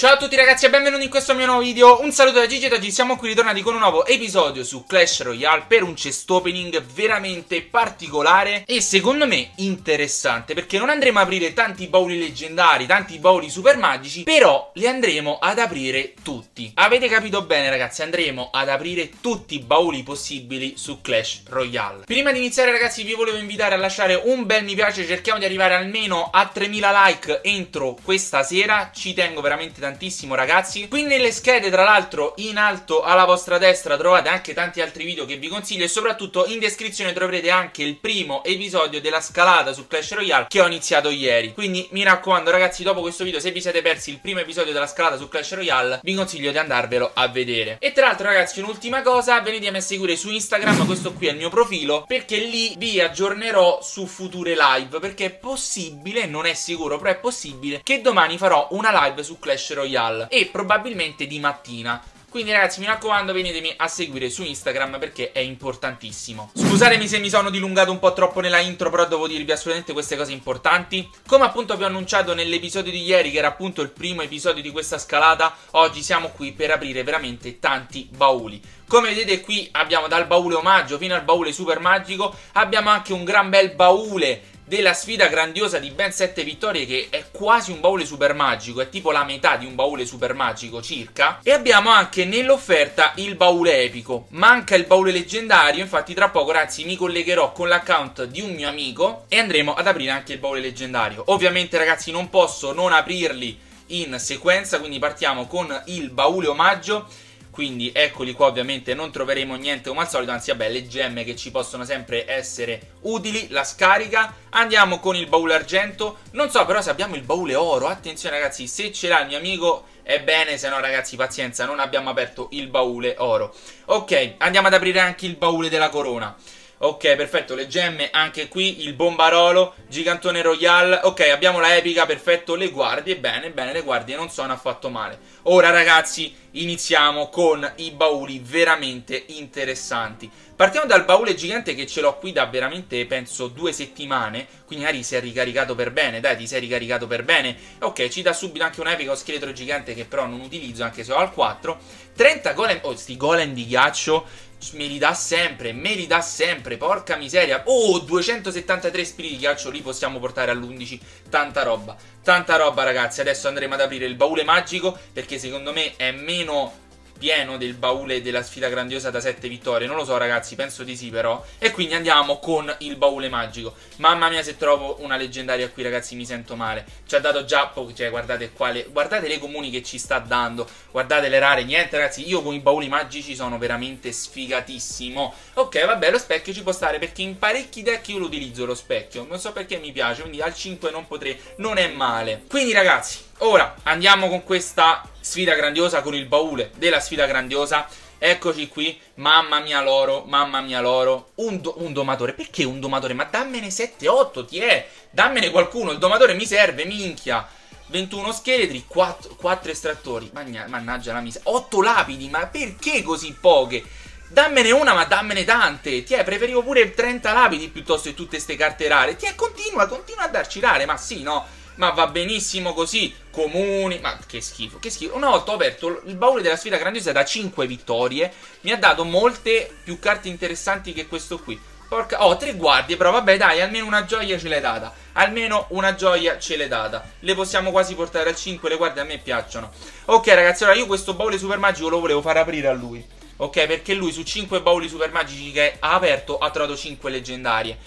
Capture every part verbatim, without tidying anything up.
Ciao a tutti ragazzi e benvenuti in questo mio nuovo video. Un saluto da Gigi e oggi siamo qui ritornati con un nuovo episodio su Clash Royale per un chest opening veramente particolare e secondo me interessante, perché non andremo ad aprire tanti bauli leggendari, tanti bauli super magici, però li andremo ad aprire tutti. Avete capito bene ragazzi, andremo ad aprire tutti i bauli possibili su Clash Royale. Prima di iniziare ragazzi vi volevo invitare a lasciare un bel mi piace, cerchiamo di arrivare almeno a tremila like entro questa sera, ci tengo veramente tanto tantissimo ragazzi. Qui nelle schede tra l'altro in alto alla vostra destra trovate anche tanti altri video che vi consiglio e soprattutto in descrizione troverete anche il primo episodio della scalata su Clash Royale che ho iniziato ieri, quindi mi raccomando ragazzi, dopo questo video se vi siete persi il primo episodio della scalata su Clash Royale vi consiglio di andarvelo a vedere. E tra l'altro ragazzi un'ultima cosa, venitemi a seguire su Instagram, questo qui è il mio profilo, perché lì vi aggiornerò su future live, perché è possibile, non è sicuro però è possibile, che domani farò una live su Clash Royale Royale e probabilmente di mattina. Quindi ragazzi mi raccomando venitemi a seguire su Instagram perché è importantissimo. Scusatemi se mi sono dilungato un po' troppo nella intro, però devo dirvi assolutamente queste cose importanti. Come appunto vi ho annunciato nell'episodio di ieri, che era appunto il primo episodio di questa scalata, oggi siamo qui per aprire veramente tanti bauli. Come vedete qui abbiamo dal baule omaggio fino al baule super magico. Abbiamo anche un gran bel baule della sfida grandiosa di ben sette vittorie, che è quasi un baule super magico, è tipo la metà di un baule super magico circa. E abbiamo anche nell'offerta il baule epico. Manca il baule leggendario, infatti tra poco ragazzi mi collegherò con l'account di un mio amico e andremo ad aprire anche il baule leggendario. Ovviamente ragazzi non posso non aprirli in sequenza, quindi partiamo con il baule omaggio. Quindi eccoli qua, ovviamente non troveremo niente come al solito, anzi vabbè, le gemme che ci possono sempre essere utili, la scarica. Andiamo con il baule argento, non so però se abbiamo il baule oro, attenzione ragazzi, se ce l'ha il mio amico è bene, se no ragazzi pazienza, non abbiamo aperto il baule oro. Ok, andiamo ad aprire anche il baule della corona. Ok, perfetto, le gemme anche qui, il bombarolo, gigantone royale. Ok, abbiamo la epica, perfetto, le guardie, bene, bene, le guardie non sono affatto male. Ora ragazzi iniziamo con i bauli veramente interessanti. Partiamo dal baule gigante che ce l'ho qui da veramente, penso, due settimane. Quindi Ari si è ricaricato per bene, dai, ti sei ricaricato per bene. Ok, ci dà subito anche un epico scheletro gigante che però non utilizzo, anche se ho al quattro. trenta golem, oh, sti golem di ghiaccio. Me li dà sempre, me li dà sempre, porca miseria. Oh, duecentosettantatré spiriti di ghiaccio, li possiamo portare all'undici. Tanta roba, tanta roba ragazzi. Adesso andremo ad aprire il baule magico, perché secondo me è meno pieno del baule della sfida grandiosa da sette vittorie. Non lo so ragazzi, penso di sì però. E quindi andiamo con il baule magico. Mamma mia, se trovo una leggendaria qui ragazzi mi sento male. Ci ha dato già pochi, cioè guardate quale, guardate le comuni che ci sta dando, guardate le rare. Niente ragazzi, io con i bauli magici sono veramente sfigatissimo. Ok vabbè, lo specchio ci può stare, perché in parecchi deck io lo utilizzo lo specchio, non so perché mi piace, quindi al cinque non potrei, non è male. Quindi ragazzi ora andiamo con questa sfida grandiosa, con il baule della sfida grandiosa. Eccoci qui, mamma mia l'oro, mamma mia l'oro. Un, do un domatore, perché un domatore? Ma dammene sette otto, ti è, dammene qualcuno, il domatore mi serve, minchia. ventuno scheletri, quattro, quattro estrattori, Magna mannaggia la miseria, otto lapidi, ma perché così poche? Dammene una, ma dammene tante. Ti è, preferivo pure trenta lapidi piuttosto che tutte queste carte rare. Ti è, continua, continua a darci rare, ma sì, no? Ma va benissimo così, comuni, ma che schifo, che schifo. Una volta ho aperto il baule della sfida grandiosa da cinque vittorie, mi ha dato molte più carte interessanti che questo qui. Porca, oh, tre guardie, però vabbè dai, almeno una gioia ce l'hai data, almeno una gioia ce l'hai data. Le possiamo quasi portare al cinque, le guardie a me piacciono. Ok ragazzi, allora io questo baule super magico lo volevo far aprire a lui. Ok, perché lui su cinque bauli super magici che ha aperto ha trovato cinque leggendarie.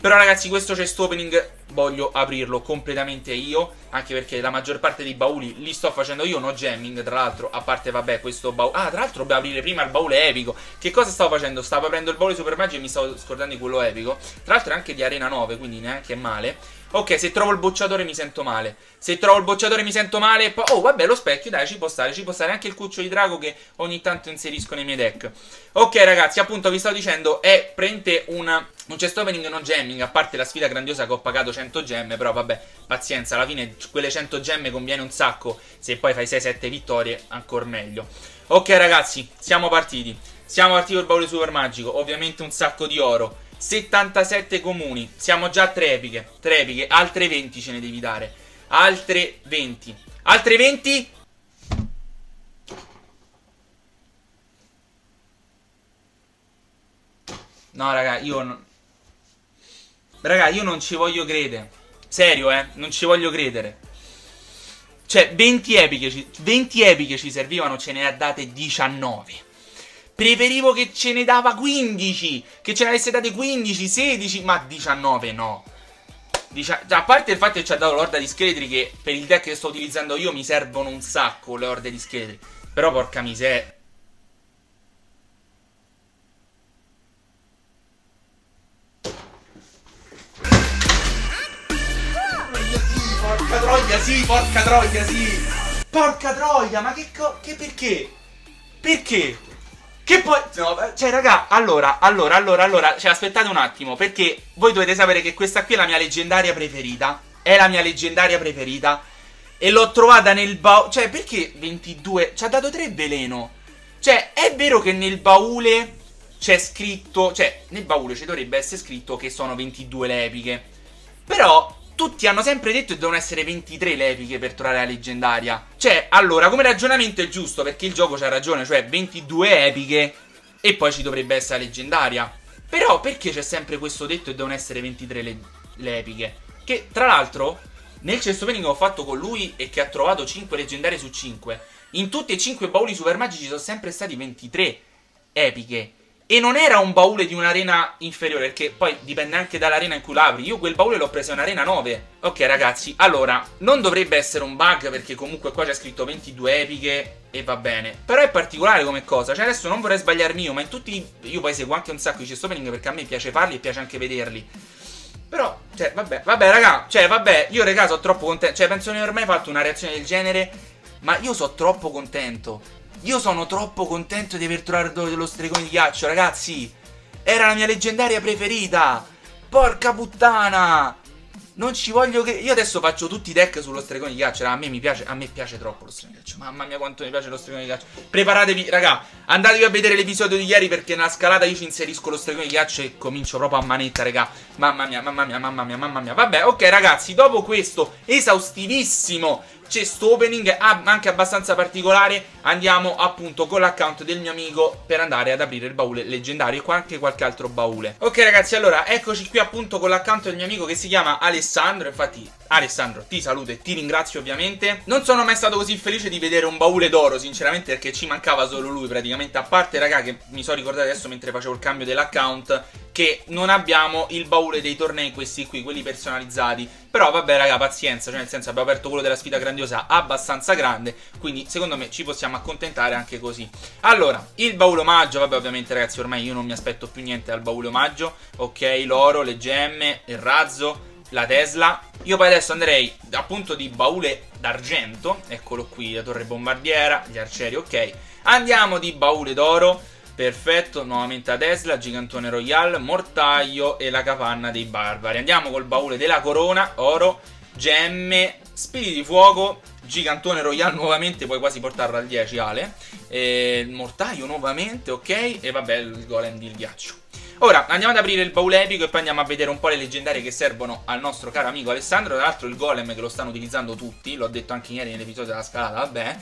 Però ragazzi questo chest opening voglio aprirlo completamente io, anche perché la maggior parte dei bauli li sto facendo io, no jamming tra l'altro, a parte vabbè questo baule. Ah, tra l'altro devo aprire prima il baule epico. Che cosa stavo facendo? Stavo aprendo il baule super magico e mi stavo scordando di quello epico. Tra l'altro è anche di arena nove, quindi neanche è male. Ok, se trovo il bocciatore mi sento male. Se trovo il bocciatore mi sento male e poi... Oh vabbè, lo specchio dai, ci può stare, ci può stare anche il cuccio di drago che ogni tanto inserisco nei miei deck. Ok ragazzi, appunto vi stavo dicendo, è prende una... un chest opening non jamming, a parte la sfida grandiosa che ho pagato cento gemme, però vabbè, pazienza, alla fine quelle cento gemme conviene un sacco, se poi fai sei sette vittorie, ancora meglio. Ok ragazzi, siamo partiti, siamo partiti col baule super magico, ovviamente un sacco di oro, settantasette comuni, siamo già a tre epiche, tre epiche, altre venti ce ne devi dare, altre venti, altre venti... No, raga, io non... Raga, io non ci voglio credere. Serio, eh, non ci voglio credere. Cioè, venti epiche ci, venti epiche ci servivano, ce ne ha date diciannove. Preferivo che ce ne dava quindici, che ce ne avesse date quindici, sedici, ma diciannove no. Dicia... A parte il fatto che ci ha dato l'orda di scheletri, che per il deck che sto utilizzando io mi servono un sacco le orde di scheletri. Però porca miseria. Porca troia, sì, porca troia, sì. Porca troia, ma che co... Che perché? Perché? Che poi... No, cioè, raga, allora, allora, allora, allora... Cioè, aspettate un attimo, perché voi dovete sapere che questa qui è la mia leggendaria preferita. È la mia leggendaria preferita. E l'ho trovata nel baule... Cioè, perché ventidue... Ci ha dato tre veleno. Cioè, è vero che nel baule c'è scritto... Cioè, nel baule ci dovrebbe essere scritto che sono ventidue le epiche. Però... Tutti hanno sempre detto che devono essere ventitré le epiche per trovare la leggendaria. Cioè, allora, come ragionamento è giusto, perché il gioco c'ha ragione, cioè ventidue epiche e poi ci dovrebbe essere la leggendaria. Però perché c'è sempre questo detto che devono essere ventitré le, le epiche? Che, tra l'altro, nel chest opening che ho fatto con lui e che ha trovato cinque leggendarie su cinque, in tutti e cinque i bauli supermagici sono sempre stati ventitré epiche. E non era un baule di un'arena inferiore, perché poi dipende anche dall'arena in cui l'apri. Io quel baule l'ho preso in arena nove. Ok ragazzi, allora, non dovrebbe essere un bug, perché comunque qua c'è scritto ventidue epiche e va bene. Però è particolare come cosa, cioè adesso non vorrei sbagliarmi io, ma in tutti... Io poi seguo anche un sacco di chest opening, perché a me piace farli e piace anche vederli. Però, cioè, vabbè, vabbè raga, cioè vabbè, io raga sono troppo contento. Cioè penso di aver mai fatto una reazione del genere, ma io sono troppo contento. Io sono troppo contento di aver trovato lo stregone di ghiaccio, ragazzi. Era la mia leggendaria preferita. Porca puttana. Non ci voglio che... Io adesso faccio tutti i deck sullo stregone di ghiaccio. A me mi piace, a me piace troppo lo stregone di ghiaccio. Mamma mia quanto mi piace lo stregone di ghiaccio. Preparatevi, raga. Andatevi a vedere l'episodio di ieri, perché nella scalata io ci inserisco lo stregone di ghiaccio e comincio proprio a manetta, raga. Mamma mia, mamma mia, mamma mia, mamma mia. Vabbè, ok ragazzi, dopo questo esaustivissimo chest opening anche abbastanza particolare, andiamo appunto con l'account del mio amico per andare ad aprire il baule leggendario e anche qualche altro baule. Ok ragazzi, allora eccoci qui appunto con l'account del mio amico che si chiama Alessandro. Infatti Alessandro ti saluto e ti ringrazio ovviamente. Non sono mai stato così felice di vedere un baule d'oro sinceramente, perché ci mancava solo lui praticamente. A parte raga che mi sono ricordato adesso mentre facevo il cambio dell'account che non abbiamo il baule dei tornei, questi qui, quelli personalizzati. Però vabbè raga, pazienza, cioè nel senso abbiamo aperto quello della sfida grandiosa abbastanza grande, quindi secondo me ci possiamo accontentare anche così. Allora, il baule omaggio, vabbè ovviamente ragazzi ormai io non mi aspetto più niente dal baule omaggio. Ok, l'oro, le gemme, il razzo, la Tesla. Io poi adesso andrei appunto di baule d'argento, eccolo qui, la torre bombardiera, gli arcieri, ok. Andiamo di baule d'oro, perfetto, nuovamente la Tesla, gigantone royale, mortaio e la capanna dei barbari. Andiamo col baule della corona, oro, gemme, spiriti di fuoco, gigantone royale nuovamente, puoi quasi portarlo al dieci Ale, e mortaio nuovamente, ok, e vabbè il golem di ghiaccio. Ora andiamo ad aprire il baule epico e poi andiamo a vedere un po' le leggendarie che servono al nostro caro amico Alessandro. Tra l'altro il golem che lo stanno utilizzando tutti, l'ho detto anche ieri nell'episodio della scalata, vabbè.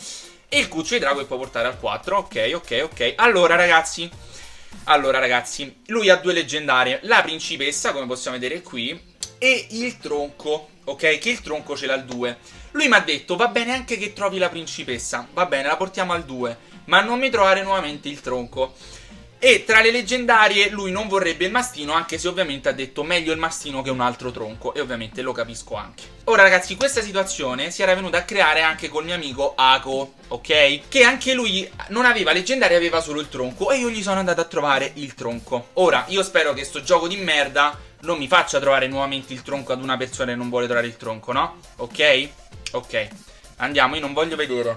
E il cuccio di drago che può portare al quattro, ok, ok, ok. Allora ragazzi, allora ragazzi, lui ha due leggendarie, la principessa come possiamo vedere qui e il tronco, ok, che il tronco ce l'ha al due. Lui mi ha detto va bene anche che trovi la principessa, va bene la portiamo al due, ma non mi trovare nuovamente il tronco. E tra le leggendarie lui non vorrebbe il mastino, anche se ovviamente ha detto meglio il mastino che un altro tronco, e ovviamente lo capisco anche. Ora ragazzi, questa situazione si era venuta a creare anche col mio amico Ako, ok? Che anche lui non aveva leggendaria, aveva solo il tronco, e io gli sono andato a trovare il tronco. Ora io spero che sto gioco di merda non mi faccia trovare nuovamente il tronco ad una persona che non vuole trovare il tronco, no? Ok? Ok, andiamo, io non voglio vedere,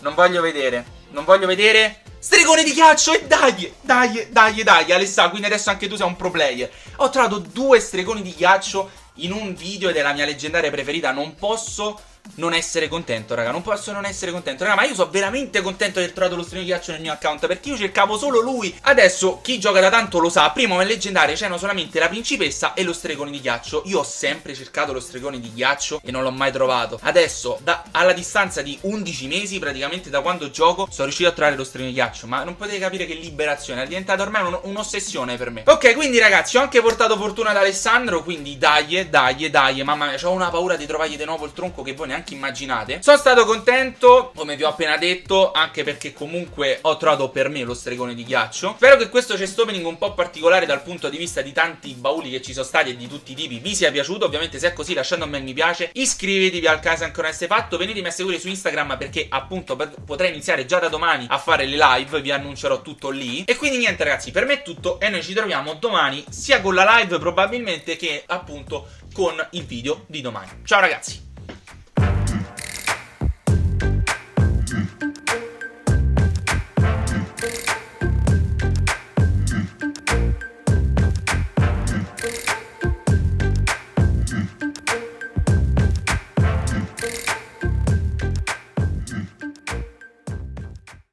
non voglio vedere, non voglio vedere stregone di ghiaccio, e dai, dai, dai, dai Alessà, quindi adesso anche tu sei un pro player. Ho trovato due stregoni di ghiaccio in un video ed è la mia leggendaria preferita, non posso non essere contento, raga. Non posso non essere contento, raga. Ma io sono veramente contento di aver trovato lo strino di ghiaccio nel mio account, perché io cercavo solo lui. Adesso chi gioca da tanto lo sa. Prima nel leggendario c'erano solamente la principessa e lo stregone di ghiaccio. Io ho sempre cercato lo stregone di ghiaccio e non l'ho mai trovato. Adesso, da, alla distanza di undici mesi, praticamente da quando gioco, sono riuscito a trovare lo stregone di ghiaccio. Ma non potete capire che liberazione. È diventata ormai un'ossessione per me. Ok, quindi ragazzi, ho anche portato fortuna ad Alessandro. Quindi dai, dai, dai. Mamma mia, ho una paura di trovargli di nuovo il tronco che voi neanche immaginate. Sono stato contento, come vi ho appena detto, anche perché comunque ho trovato per me lo stregone di ghiaccio. Spero che questo chest opening un po' particolare dal punto di vista di tanti bauli che ci sono stati e di tutti i tipi vi sia piaciuto. Ovviamente se è così lasciando un bel mi piace, iscrivetevi al canale se ancora non siete fatto, venitemi a seguire su Instagram perché appunto potrei iniziare già da domani a fare le live, vi annuncerò tutto lì. E quindi niente ragazzi, per me è tutto e noi ci troviamo domani sia con la live probabilmente che appunto con il video di domani. Ciao ragazzi!